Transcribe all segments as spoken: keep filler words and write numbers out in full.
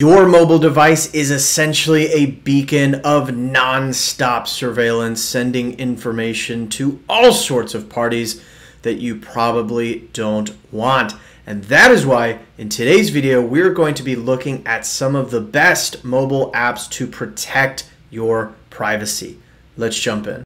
Your mobile device is essentially a beacon of non-stop surveillance, sending information to all sorts of parties that you probably don't want. And that is why in today's video, we're going to be looking at some of the best mobile apps to protect your privacy. Let's jump in.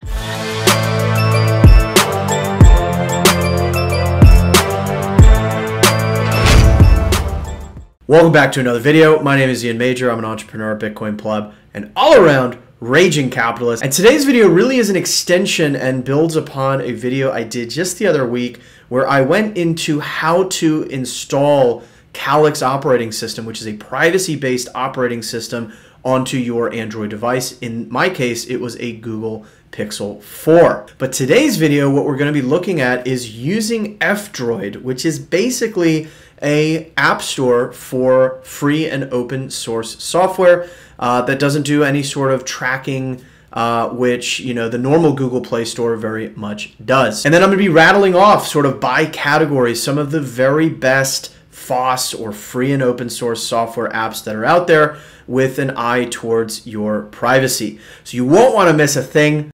Welcome back to another video. My name is Ian Major. I'm an entrepreneur, Bitcoin pleb, and all-around raging capitalist. And today's video really is an extension and builds upon a video I did just the other week where I went into how to install Calyx operating system, which is a privacy-based operating system, onto your Android device. In my case, it was a Google Pixel four. But today's video, what we're going to be looking at is using F-Droid, which is basically a app store for free and open source software uh, that doesn't do any sort of tracking, uh, which, you know, the normal Google Play Store very much does. And then I'm going to be rattling off sort of by category some of the very best FOSS or free and open source software apps that are out there with an eye towards your privacy. So you won't want to miss a thing.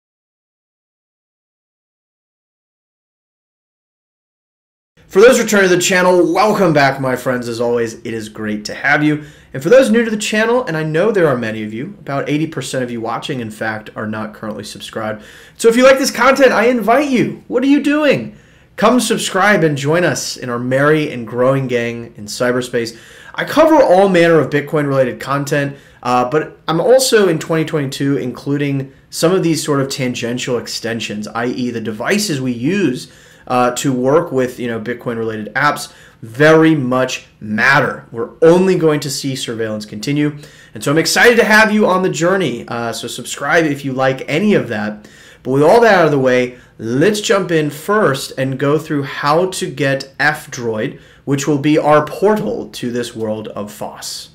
For those returning to the channel, welcome back, my friends. As always, it is great to have you. And for those new to the channel, and I know there are many of you, about eighty percent of you watching, in fact, are not currently subscribed. So if you like this content, I invite you. What are you doing? Come subscribe and join us in our merry and growing gang in cyberspace. I cover all manner of Bitcoin-related content, uh, but I'm also in twenty twenty-two including some of these sort of tangential extensions, that is the devices we use Uh, to work with, you know, Bitcoin-related apps very much matter. We're only going to see surveillance continue. And so I'm excited to have you on the journey. Uh, so subscribe if you like any of that. But with all that out of the way, let's jump in first and go through how to get F-Droid, which will be our portal to this world of FOSS.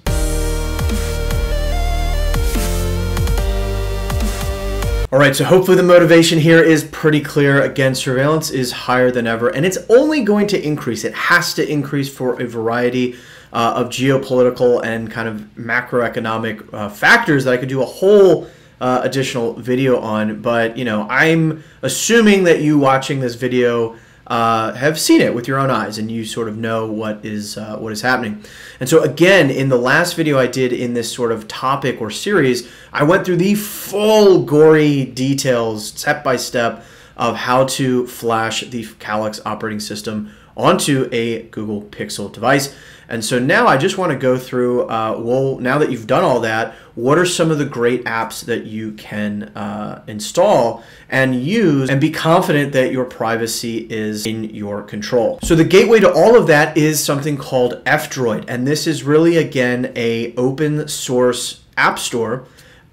All right, so hopefully the motivation here is pretty clear. Again, surveillance is higher than ever, and it's only going to increase. It has to increase for a variety uh, of geopolitical and kind of macroeconomic uh, factors that I could do a whole uh, additional video on. But, you know, I'm assuming that you watching this video Uh, have seen it with your own eyes and you sort of know what is uh, what is happening. And so again, in the last video I did in this sort of topic or series, I went through the full gory details step by step of how to flash the Calyx operating system onto a Google Pixel device. And so now I just want to go through, uh, well, now that you've done all that, what are some of the great apps that you can uh, install and use and be confident that your privacy is in your control? So the gateway to all of that is something called F-Droid. And this is really, again, a open source app store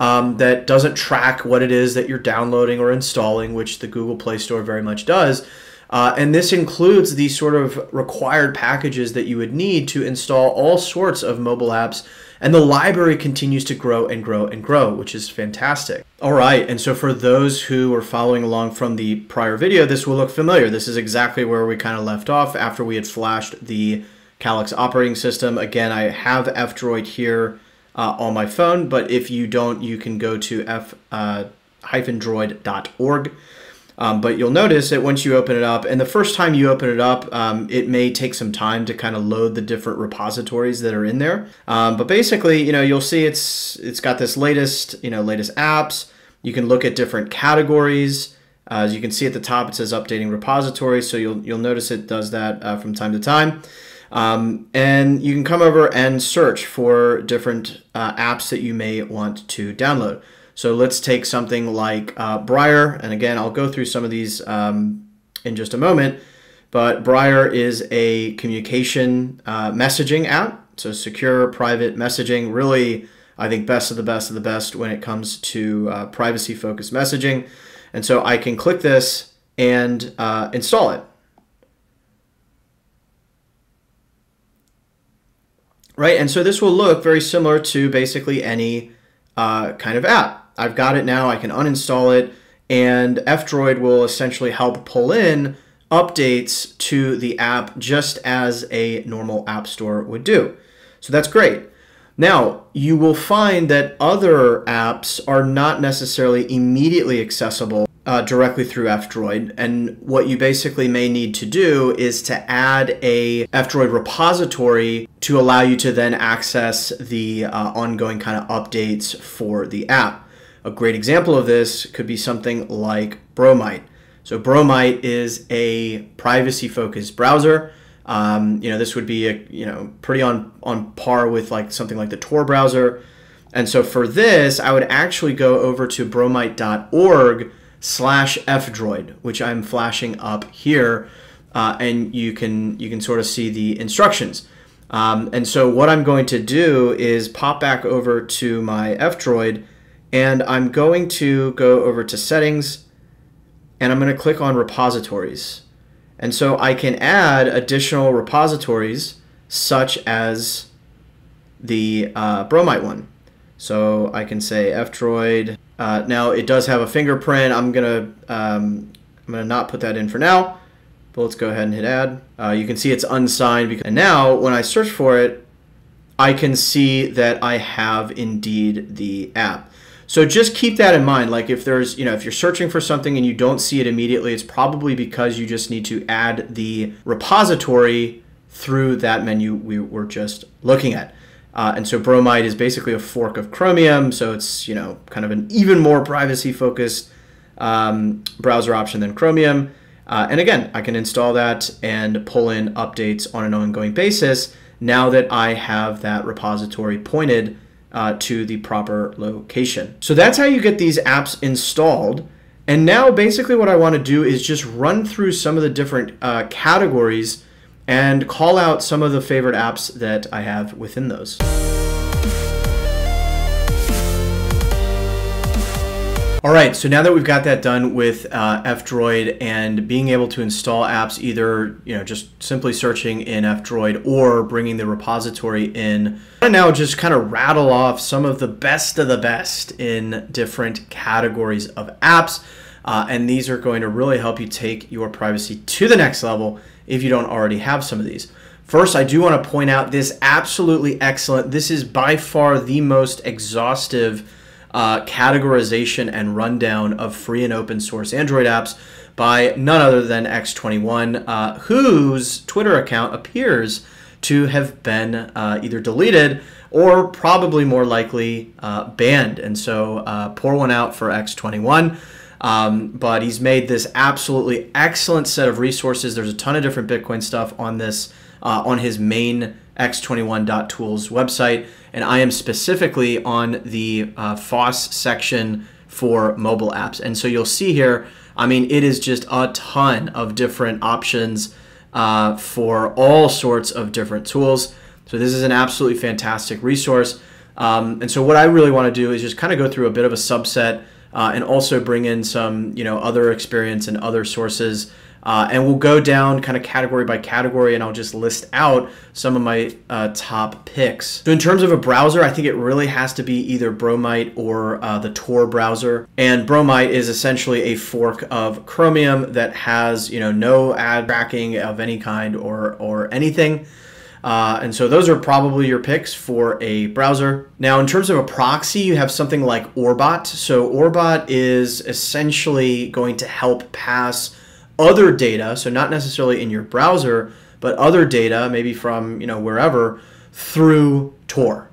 um, that doesn't track what it is that you're downloading or installing, which the Google Play Store very much does. Uh, and this includes the sort of required packages that you would need to install all sorts of mobile apps. And the library continues to grow and grow and grow, which is fantastic. All right, and so for those who are following along from the prior video, this will look familiar. This is exactly where we kind of left off after we had flashed the Calyx operating system. Again, I have F-Droid here uh, on my phone, but if you don't, you can go to f dash droid dot org. Um, but you'll notice that once you open it up, and the first time you open it up, um, it may take some time to kind of load the different repositories that are in there. Um, but basically, you know, you'll see it's it's got this latest, you know, latest apps. You can look at different categories. Uh, as you can see at the top, it says updating repositories. So you'll you'll notice it does that uh, from time to time. Um, and you can come over and search for different uh, apps that you may want to download. So let's take something like uh, Briar, and again, I'll go through some of these um, in just a moment, but Briar is a communication uh, messaging app, so secure, private messaging, really, I think, best of the best of the best when it comes to uh, privacy-focused messaging. And so I can click this and uh, install it. Right, and so this will look very similar to basically any uh, kind of app. I've got it now, I can uninstall it, and F-Droid will essentially help pull in updates to the app just as a normal app store would do. So that's great. Now, you will find that other apps are not necessarily immediately accessible uh, directly through F-Droid, and what you basically may need to do is to add a F-Droid repository to allow you to then access the uh, ongoing kind of updates for the app. A great example of this could be something like Bromite. So Bromite is a privacy-focused browser. Um, you know, this would be a, you know, pretty on, on par with like something like the Tor browser. And so for this, I would actually go over to bromite.org slash fdroid, which I'm flashing up here. Uh, and you can, you can sort of see the instructions. Um, and so what I'm going to do is pop back over to my F-Droid, and I'm going to go over to settings, and I'm going to click on repositories. And so I can add additional repositories such as the uh, Bromite one. So I can say F-Droid. Uh, now it does have a fingerprint. I'm gonna um, I'm gonna not put that in for now, but let's go ahead and hit add. Uh, you can see it's unsigned, because, and now when I search for it, I can see that I have indeed the app. So just keep that in mind. Like if there's, you know, if you're searching for something and you don't see it immediately, it's probably because you just need to add the repository through that menu we were just looking at. Uh, and so Bromite is basically a fork of Chromium. So it's, you know, kind of an even more privacy focused um, browser option than Chromium. Uh, and again, I can install that and pull in updates on an ongoing basis now that I have that repository pointed Uh, to the proper location. So that's how you get these apps installed. And now basically what I want to do is just run through some of the different uh, categories and call out some of the favorite apps that I have within those. All right, so now that we've got that done with uh, F-Droid and being able to install apps, either, you know, just simply searching in F-Droid or bringing the repository in, I now just kind of rattle off some of the best of the best in different categories of apps. Uh, and these are going to really help you take your privacy to the next level if you don't already have some of these. First, I do want to point out this absolutely excellent. This is by far the most exhaustive Uh, categorization and rundown of free and open source Android apps by none other than X twenty-one, uh, whose Twitter account appears to have been uh, either deleted or probably more likely uh, banned. And so uh, pour one out for X twenty-one. Um, but he's made this absolutely excellent set of resources. There's a ton of different Bitcoin stuff on this, uh, on his main X twenty-one dot tools website, and I am specifically on the uh, FOSS section for mobile apps. And so you'll see here, I mean, it is just a ton of different options uh, for all sorts of different tools. So this is an absolutely fantastic resource. Um, and so what I really want to do is just kind of go through a bit of a subset uh, and also bring in some, you know, other experience and other sources. Uh, and we'll go down kind of category by category, and I'll just list out some of my uh, top picks. So in terms of a browser, I think it really has to be either Bromite or uh, the Tor browser. And Bromite is essentially a fork of Chromium that has, you know, no ad tracking of any kind or, or anything. Uh, and so those are probably your picks for a browser. Now, in terms of a proxy, you have something like Orbot. So Orbot is essentially going to help pass other data, so not necessarily in your browser, but other data, maybe from, you know, wherever, through Tor.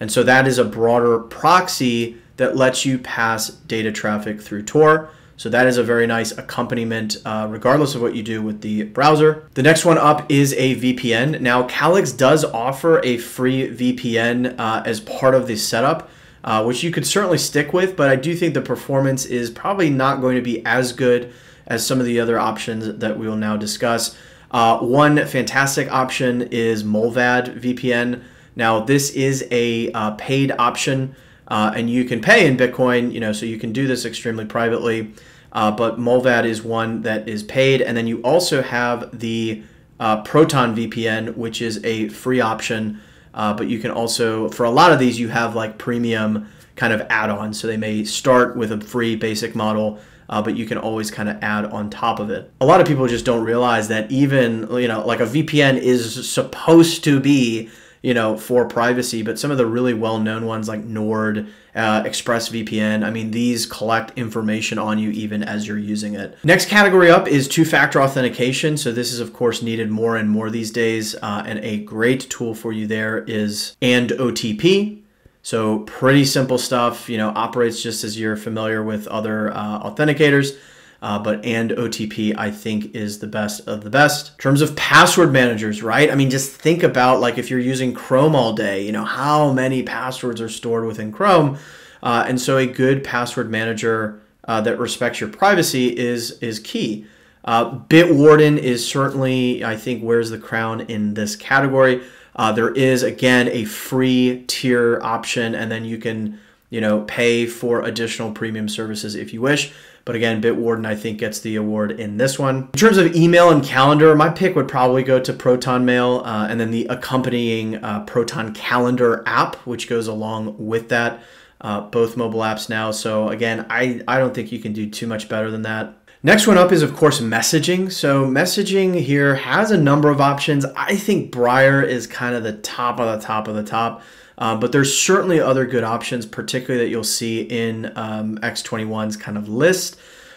And so that is a broader proxy that lets you pass data traffic through Tor. So that is a very nice accompaniment, uh, regardless of what you do with the browser. The next one up is a V P N. Now, Calyx does offer a free V P N uh, as part of the setup, uh, which you could certainly stick with, but I do think the performance is probably not going to be as good as some of the other options that we will now discuss. Uh, one fantastic option is Mullvad V P N. Now this is a uh, paid option, uh, and you can pay in Bitcoin, you know, so you can do this extremely privately, uh, but Mullvad is one that is paid. And then you also have the uh, Proton V P N, which is a free option, uh, but you can also, for a lot of these, you have like premium kind of add-ons. So they may start with a free basic model, Uh, but you can always kind of add on top of it. A lot of people just don't realize that even, you know, like a V P N is supposed to be you know, for privacy, but some of the really well-known ones like Nord, uh, ExpressVPN, I mean, these collect information on you even as you're using it. Next category up is two-factor authentication. So this is, of course, needed more and more these days. Uh, and a great tool for you there is and O T P. So pretty simple stuff, you know, operates just as you're familiar with other uh, authenticators. Uh, but and O T P, I think, is the best of the best. In terms of password managers, right? I mean, just think about, like, if you're using Chrome all day, you know, how many passwords are stored within Chrome? Uh, and so a good password manager uh, that respects your privacy is, is key. Uh, Bitwarden is certainly, I think, wears the crown in this category. Uh, there is, again, a free tier option, and then you can, you know, pay for additional premium services if you wish. But again, Bitwarden, I think, gets the award in this one. In terms of email and calendar, my pick would probably go to ProtonMail uh, and then the accompanying uh, Proton Calendar app, which goes along with that, uh, both mobile apps now. So again, I, I don't think you can do too much better than that. Next one up is, of course, messaging. So messaging here has a number of options. I think Briar is kind of the top of the top of the top. Uh, but there's certainly other good options, particularly that you'll see in um, X twenty-one's kind of list.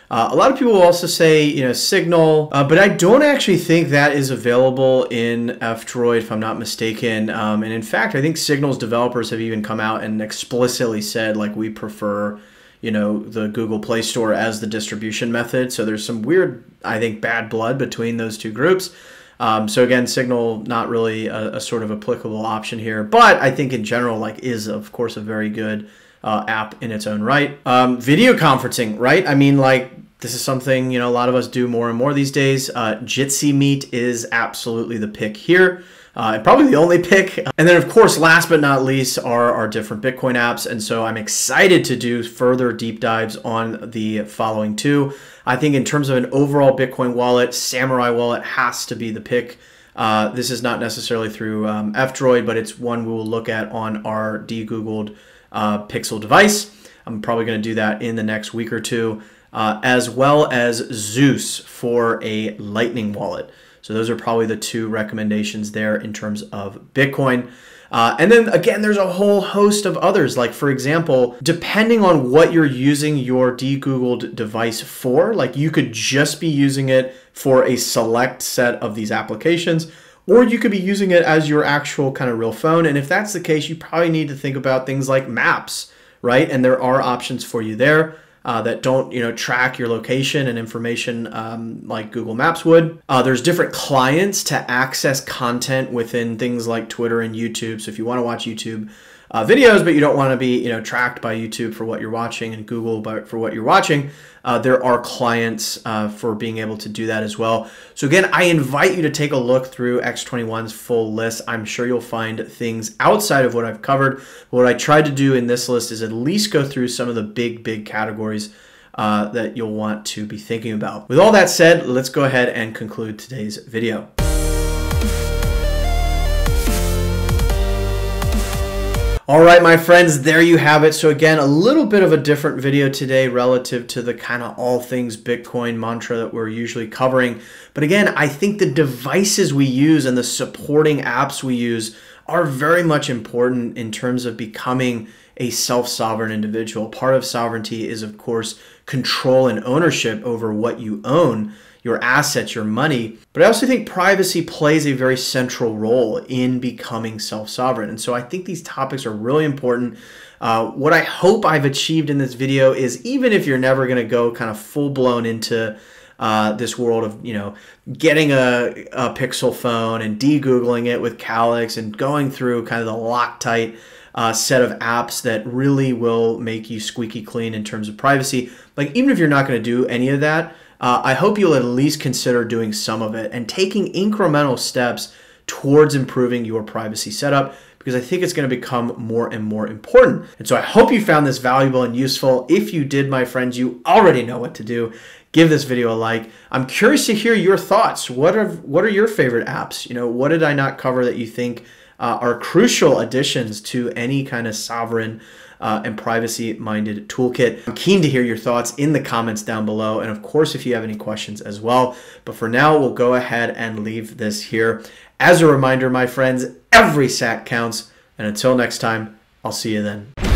Uh, a lot of people will also say, you know, Signal, uh, but I don't actually think that is available in F-Droid, if I'm not mistaken. Um, and in fact, I think Signal's developers have even come out and explicitly said, like, we prefer, you know, the Google Play Store as the distribution method. So there's some weird, I think, bad blood between those two groups. Um, so again, Signal, not really a, a sort of applicable option here, but I think in general, like, is, of course, a very good uh, app in its own right. Um, video conferencing, right? I mean, like, this is something, you know, a lot of us do more and more these days. Uh, Jitsi Meet is absolutely the pick here, uh, and probably the only pick. And then, of course, last but not least are our different Bitcoin apps. And so I'm excited to do further deep dives on the following two. I think in terms of an overall Bitcoin wallet, Samurai Wallet has to be the pick. Uh, this is not necessarily through um, F-Droid, but it's one we will look at on our de-Googled uh, Pixel device. I'm probably going to do that in the next week or two. Uh, as well as Zeus for a Lightning wallet. So those are probably the two recommendations there in terms of Bitcoin. Uh, and then again, there's a whole host of others. Like, for example, depending on what you're using your de-Googled device for, like, you could just be using it for a select set of these applications, or you could be using it as your actual kind of real phone. And if that's the case, you probably need to think about things like maps, right? And there are options for you there. Uh, that don't, you know, track your location and information um, like Google Maps would. Uh, there's different clients to access content within things like Twitter and YouTube. So if you want to watch YouTube uh, videos, but you don't want to be, you know, tracked by YouTube for what you're watching and Google by, for what you're watching, uh, there are clients uh, for being able to do that as well. So again, I invite you to take a look through X twenty-one's full list. I'm sure you'll find things outside of what I've covered. What I tried to do in this list is at least go through some of the big, big categories Uh, that you'll want to be thinking about. With all that said, let's go ahead and conclude today's video. All right, my friends, there you have it. So again, a little bit of a different video today relative to the kind of all things Bitcoin mantra that we're usually covering. But again, I think the devices we use and the supporting apps we use are very much important in terms of becoming a self-sovereign individual. Part of sovereignty is, of course, control and ownership over what you own, your assets, your money. But I also think privacy plays a very central role in becoming self-sovereign. And so I think these topics are really important. Uh, what I hope I've achieved in this video is, even if you're never going to go kind of full-blown into Uh, this world of, you know, getting a, a Pixel phone and de-Googling it with Calyx and going through kind of the Loctite uh, set of apps that really will make you squeaky clean in terms of privacy. Like, even if you're not going to do any of that, uh, I hope you'll at least consider doing some of it and taking incremental steps towards improving your privacy setup, because I think it's going to become more and more important. And so I hope you found this valuable and useful. If you did, my friends, you already know what to do. Give this video a like. I'm curious to hear your thoughts. What are, what are your favorite apps? You know, what did I not cover that you think uh, are crucial additions to any kind of sovereign uh, and privacy-minded toolkit? I'm keen to hear your thoughts in the comments down below. And of course, if you have any questions as well. But for now, we'll go ahead and leave this here. As a reminder, my friends, every sack counts. And until next time, I'll see you then.